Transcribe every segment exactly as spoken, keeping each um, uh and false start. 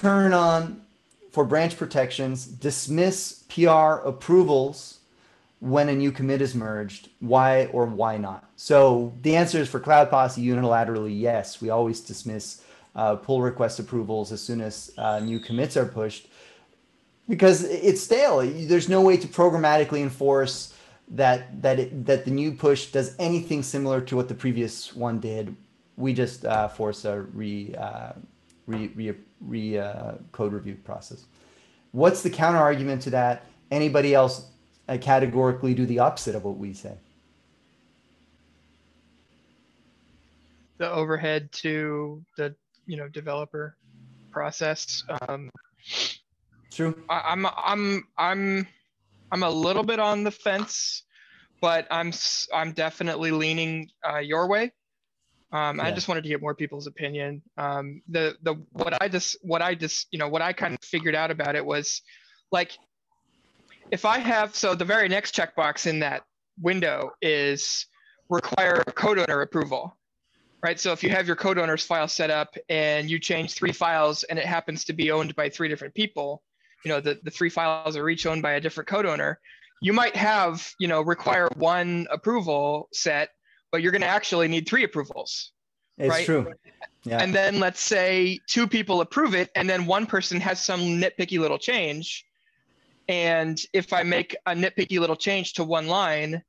turn on for branch protections, dismiss P R approvals when a new commit is merged. Why or why not? So the answer is for Cloud Posse unilaterally, yes. We always dismiss uh, pull request approvals as soon as uh, new commits are pushed because it's stale. There's no way to programmatically enforce that that it, that the new push does anything similar to what the previous one did. We just uh, force a re uh, re re, re uh, code review process. What's the counter argument to that? Anybody else uh, categorically do the opposite of what we say? The overhead to the you know developer process. Um, True. I, I'm I'm I'm. I'm a little bit on the fence, but I'm I'm definitely leaning uh, your way. Um, yeah. I just wanted to get more people's opinion. Um, the the what I just what I just you know what I kind of figured out about it was, like, if I have so the very next checkbox in that window is require code owner approval, right? So if you have your code owner's file set up and you change three files and it happens to be owned by three different people, you know, the, the three files are each owned by a different code owner, you might have, you know, require one approval set, but you're going to actually need three approvals. It's right? True. Yeah. And then let's say two people approve it, and then one person has some nitpicky little change. And if I make a nitpicky little change to one line,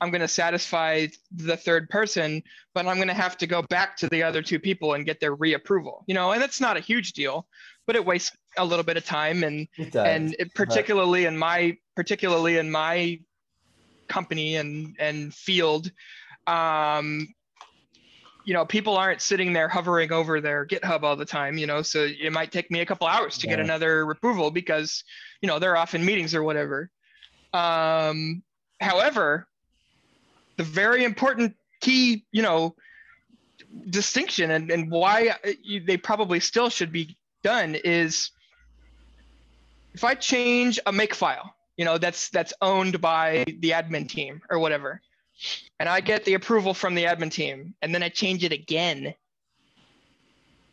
I'm going to satisfy the third person, but I'm going to have to go back to the other two people and get their reapproval, you know, and that's not a huge deal, but it wastes a little bit of time, and it does, and it particularly in my particularly in my company and and field, um, you know, people aren't sitting there hovering over their GitHub all the time, you know, so it might take me a couple hours to yeah. get another approval because, you know, they're off in meetings or whatever. Um, however, the very important key, you know, distinction and and why they probably still should be done is, if I change a makefile, you know, that's that's owned by the admin team or whatever, and I get the approval from the admin team, and then I change it again,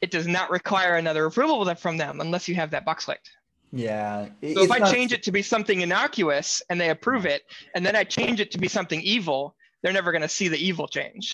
it does not require another approval from them unless you have that box clicked. Yeah. So if I not... change it to be something innocuous and they approve it, and then I change it to be something evil, they're never going to see the evil change.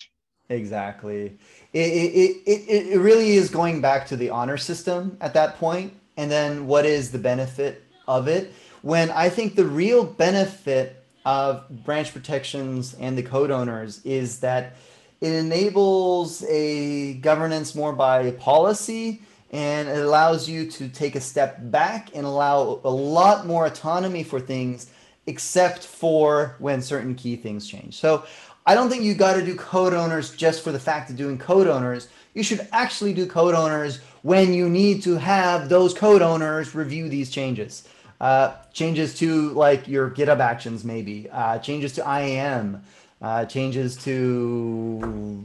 Exactly. It, it, it, it really is going back to the honor system at that point. And then what is the benefit of it? When I think the real benefit of branch protections and the code owners is that it enables a governance more by policy, and it allows you to take a step back and allow a lot more autonomy for things, except for when certain key things change. So I don't think you got to do code owners just for the fact of doing code owners. You should actually do code owners when you need to have those code owners review these changes. Uh, changes to like your GitHub actions, maybe. Uh, changes to I A M. Uh, changes to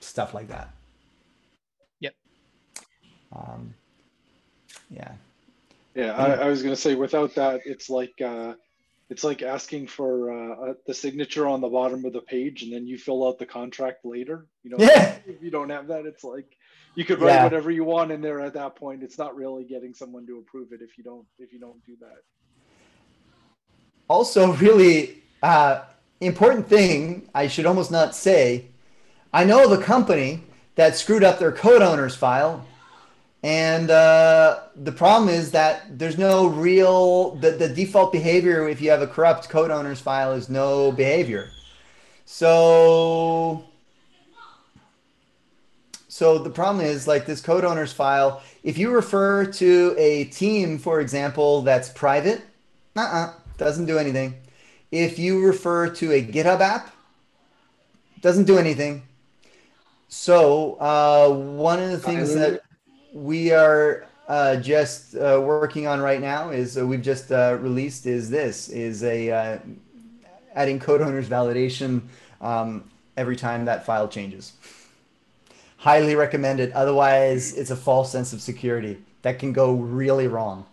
stuff like that. Yep. Um, yeah. Yeah, I, I was going to say, without that, it's like... Uh... It's like asking for uh, the signature on the bottom of the page, and then you fill out the contract later. You know, yeah. If you don't have that, it's like you could write yeah. whatever you want in there at that point. It's not really getting someone to approve it if you don't if you don't do that. Also, really uh, important thing I should almost not say. I know of a company that screwed up their code owner's file. And uh, the problem is that there's no real, the, the default behavior if you have a corrupt code owner's file is no behavior. So, so the problem is, like, this code owner's file, if you refer to a team, for example, that's private, uh-uh, doesn't do anything. If you refer to a GitHub app, doesn't do anything. So uh, one of the things that we are uh, just uh, working on right now is uh, we've just uh, released is this is a uh, adding code owners validation um, every time that file changes. Highly recommended. Otherwise, it's a false sense of security that can go really wrong.